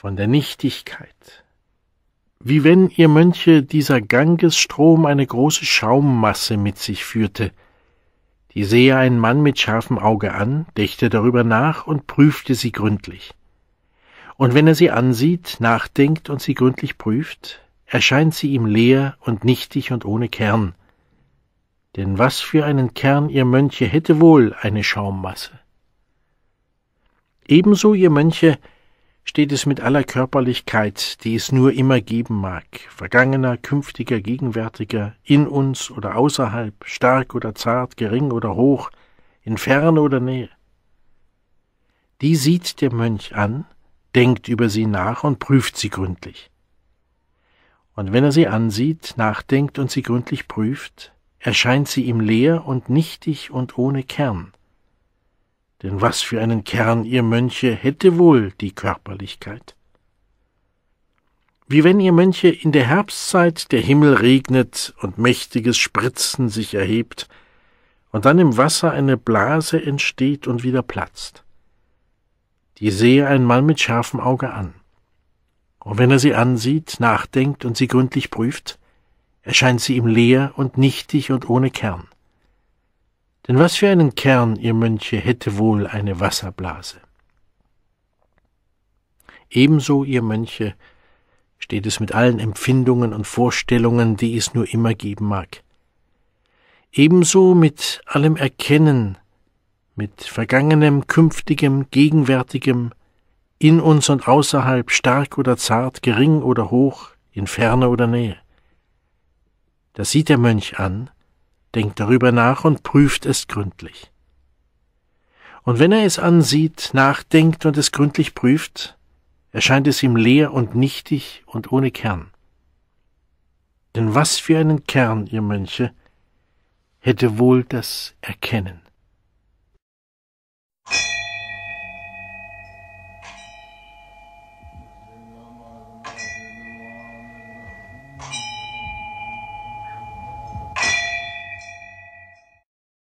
von der Nichtigkeit. Wie wenn, ihr Mönche, dieser Gangesstrom eine große Schaummasse mit sich führte. Die sehe ein Mann mit scharfem Auge an, dächte darüber nach und prüfte sie gründlich. Und wenn er sie ansieht, nachdenkt und sie gründlich prüft, erscheint sie ihm leer und nichtig und ohne Kern. Denn was für einen Kern, ihr Mönche, hätte wohl eine Schaummasse? Ebenso, ihr Mönche, steht es mit aller Körperlichkeit, die es nur immer geben mag, vergangener, künftiger, gegenwärtiger, in uns oder außerhalb, stark oder zart, gering oder hoch, in Ferne oder Nähe. Die sieht der Mönch an, denkt über sie nach und prüft sie gründlich. Und wenn er sie ansieht, nachdenkt und sie gründlich prüft, erscheint sie ihm leer und nichtig und ohne Kern. Denn was für einen Kern, ihr Mönche, hätte wohl die Körperlichkeit? Wie wenn, ihr Mönche, in der Herbstzeit der Himmel regnet und mächtiges Spritzen sich erhebt und dann im Wasser eine Blase entsteht und wieder platzt. Die sehe ein Mann mit scharfem Auge an. Und wenn er sie ansieht, nachdenkt und sie gründlich prüft, erscheint sie ihm leer und nichtig und ohne Kern. Denn was für einen Kern, ihr Mönche, hätte wohl eine Wasserblase? Ebenso, ihr Mönche, steht es mit allen Empfindungen und Vorstellungen, die es nur immer geben mag. Ebenso mit allem Erkennen, mit Vergangenem, Künftigem, Gegenwärtigem, in uns und außerhalb, stark oder zart, gering oder hoch, in Ferne oder Nähe. Das sieht der Mönch an, denkt darüber nach und prüft es gründlich. Und wenn er es ansieht, nachdenkt und es gründlich prüft, erscheint es ihm leer und nichtig und ohne Kern. Denn was für einen Kern, ihr Mönche, hätte wohl das Erkennen?